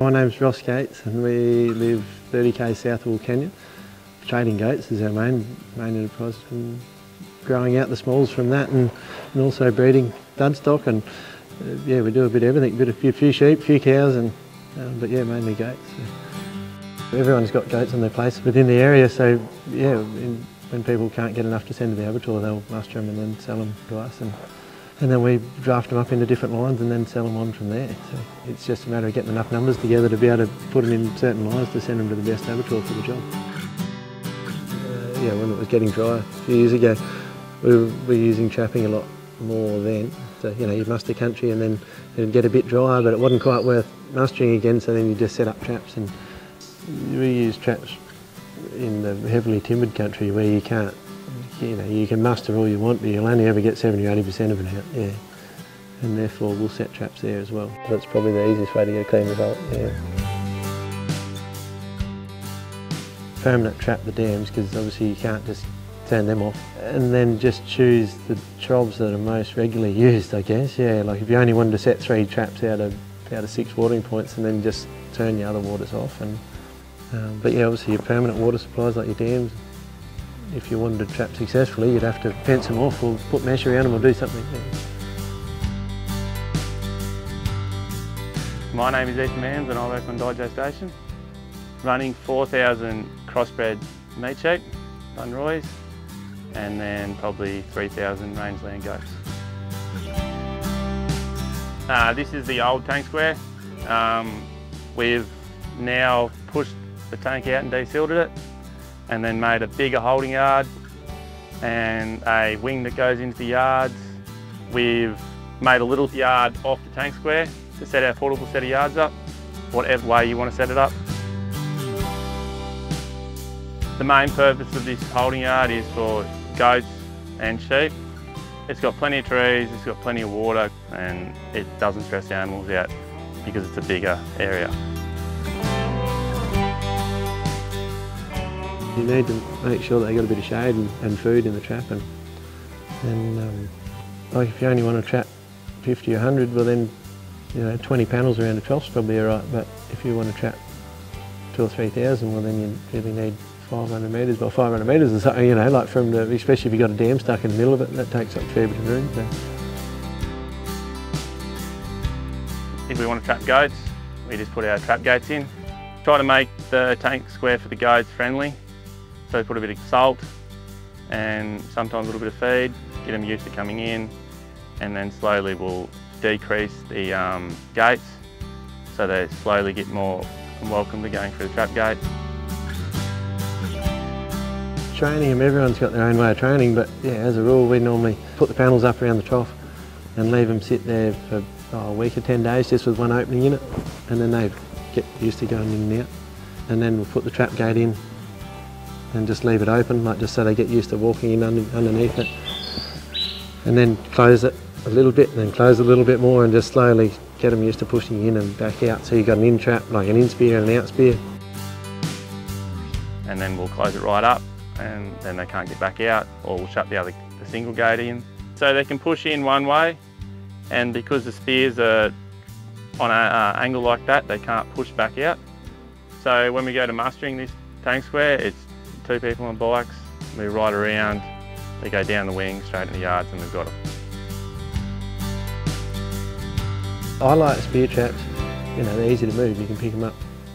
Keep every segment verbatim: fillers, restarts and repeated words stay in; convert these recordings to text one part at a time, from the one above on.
My name's Ross Gates and we live thirty K south of Wool Kenyon. Trading goats is our main, main enterprise, and growing out the smalls from that and, and also breeding dud stock and uh, yeah, we do a bit of everything, a, bit of, a few sheep, a few cows, and um, but yeah, mainly goats. So. Everyone's got goats on their place within the area, so yeah, in, when people can't get enough to send to the abattoir, they'll muster them and then sell them to us. And, And then we draft them up into different lines and then sell them on from there. So it's just a matter of getting enough numbers together to be able to put them in certain lines to send them to the best abattoir for the job. Uh, yeah, when it was getting dry a few years ago, we were using trapping a lot more then. So, you know, you'd muster country and then it'd get a bit drier, but it wasn't quite worth mustering again, so then you just set up traps. And we use traps in the heavily timbered country where you can't You know, you can muster all you want, but you'll only ever get seventy or eighty percent of it out, yeah. And therefore, we'll set traps there as well. That's probably the easiest way to get a clean result, yeah. Permanent trap the dams, because obviously you can't just turn them off. And then just choose the trobs that are most regularly used, I guess, yeah. Like if you only wanted to set three traps out of, out of six watering points and then just turn the other waters off. And um, But yeah, obviously your permanent water supplies like your dams, if you wanted to trap successfully, you'd have to fence them off or put mesh around them or do something. My name is Ethan Mans and I work on Dijo Station, running four thousand crossbred meat sheep, Bunroys, and then probably three thousand rangeland goats. Uh, this is the old tank square. Um, we've now pushed the tank out and desilted it, and then made a bigger holding yard and a wing that goes into the yards. We've made a little yard off the tank square to set our portable set of yards up, whatever way you want to set it up. The main purpose of this holding yard is for goats and sheep. It's got plenty of trees, it's got plenty of water, and it doesn't stress the animals out because it's a bigger area. You need to make sure that they got a bit of shade and, and food in the trap, and, and um, like if you only want to trap fifty or a hundred, well then, you know, twenty panels around a trough is probably alright. But if you want to trap two or three thousand, well then you really need five hundred metres by five hundred metres or something, you know, like from the, especially if you've got a dam stuck in the middle of it, that takes up a fair bit of room. So. If we want to trap goats, we just put our trap gates in. Try to make the tank square for the goats friendly. So put a bit of salt and sometimes a little bit of feed, get them used to coming in, and then slowly we'll decrease the um, gates so they slowly get more welcome to going through the trap gate. Training them, everyone's got their own way of training, but yeah, as a rule we normally put the panels up around the trough and leave them sit there for oh, a week or ten days just with one opening in it, and then they get used to going in and out. And then we'll put the trap gate in and just leave it open, like just so they get used to walking in under, underneath it, and then close it a little bit and then close it a little bit more and just slowly get them used to pushing in and back out, so you've got an in trap, like an in spear and an out spear. And then we'll close it right up and then they can't get back out, or we'll shut the other the single gate in. So they can push in one way, and because the spears are on an angle like that, they can't push back out. So when we go to mustering this tank square, it's two people on bikes, we ride around, they go down the wing, straight in the yards, and we've got them. I like spear traps, you know, they're easy to move. You can pick them up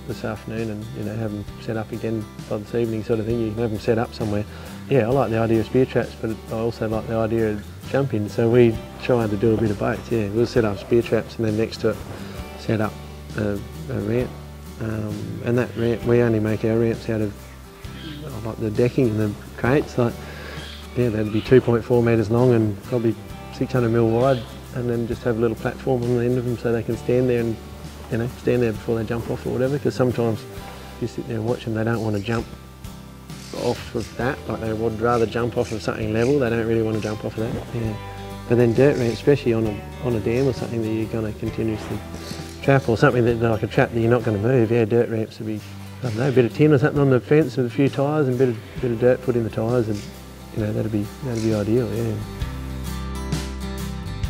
this afternoon and, you know, have them set up again by this evening sort of thing. You can have them set up somewhere. Yeah, I like the idea of spear traps, but I also like the idea of jumping, so we try to do a bit of both, yeah. We'll set up spear traps and then next to it set up a, a ramp. Um, and that ramp, we only make our ramps out of like the decking and the crates, like, yeah, that'd be two point four metres long and probably six hundred mil wide, and then just have a little platform on the end of them so they can stand there and, you know, stand there before they jump off or whatever, because sometimes if you sit there and watch them, they don't want to jump off of that, like they would rather jump off of something level, they don't really want to jump off of that, yeah. But then dirt ramps, especially on a, on a dam or something that you're going to continuously trap, or something that, like a trap that you're not going to move, yeah, dirt ramps would be, I don't know, a bit of tin or something on the fence with a few tyres and a bit of, bit of dirt put in the tyres, and, you know, that'd be, that'd be ideal, yeah.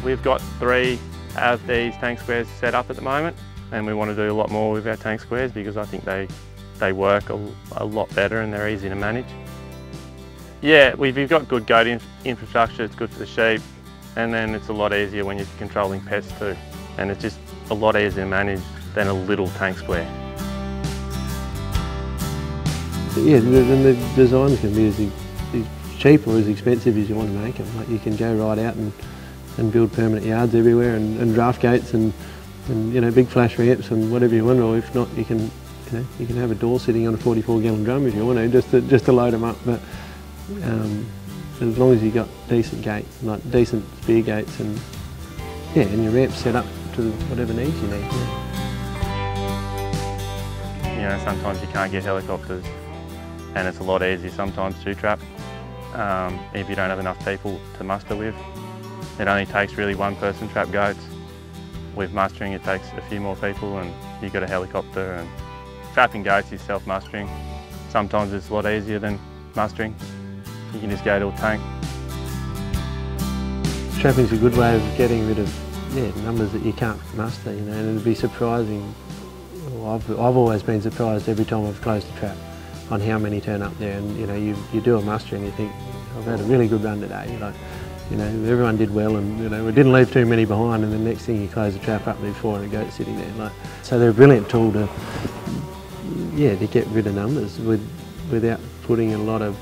We've got three of these tank squares set up at the moment. and we want to do a lot more with our tank squares because I think they, they work a, a lot better and they're easy to manage. Yeah, we've got good goat inf infrastructure, it's good for the sheep, and then it's a lot easier when you're controlling pests too. And it's just a lot easier to manage than a little tank square. Yeah, and the designs can be as, as cheap or as expensive as you want to make them. Like you can go right out and, and build permanent yards everywhere and, and draft gates and, and you know big flash ramps and whatever you want, or if not you can you know you can have a door sitting on a forty-four gallon drum if you want to, just to just to load them up. But um, as long as you've got decent gates, like decent spear gates, and yeah, and your ramps set up to whatever needs you need. Yeah. You know, sometimes you can't get helicopters, and it's a lot easier sometimes to trap um, if you don't have enough people to muster with. It only takes really one person to trap goats. With mustering, it takes a few more people, and you got a helicopter. And trapping goats is self-mustering. Sometimes it's a lot easier than mustering. You can just go to a tank. Trapping's a good way of getting rid of yeah, numbers that you can't muster, you know, and it'd be surprising. Well, I've, I've always been surprised every time I've closed a trap on how many turn up there, and you know, you, you do a muster and you think, I've had a really good run today. You're like, you know, everyone did well, and you know, we didn't leave too many behind, and the next thing you close the trap up, there's four and a goat sitting there. Like, so they're a brilliant tool to, yeah, to get rid of numbers with, without putting a lot of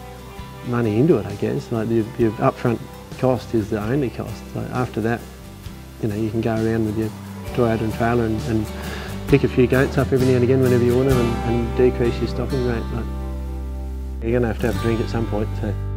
money into it, I guess. Like your, your upfront cost is the only cost. Like after that, you know, you can go around with your Toyota and trailer and, and pick a few goats up every now and again whenever you want them, and, and decrease your stocking rate. Like, you're going to have to have a drink at some point. So.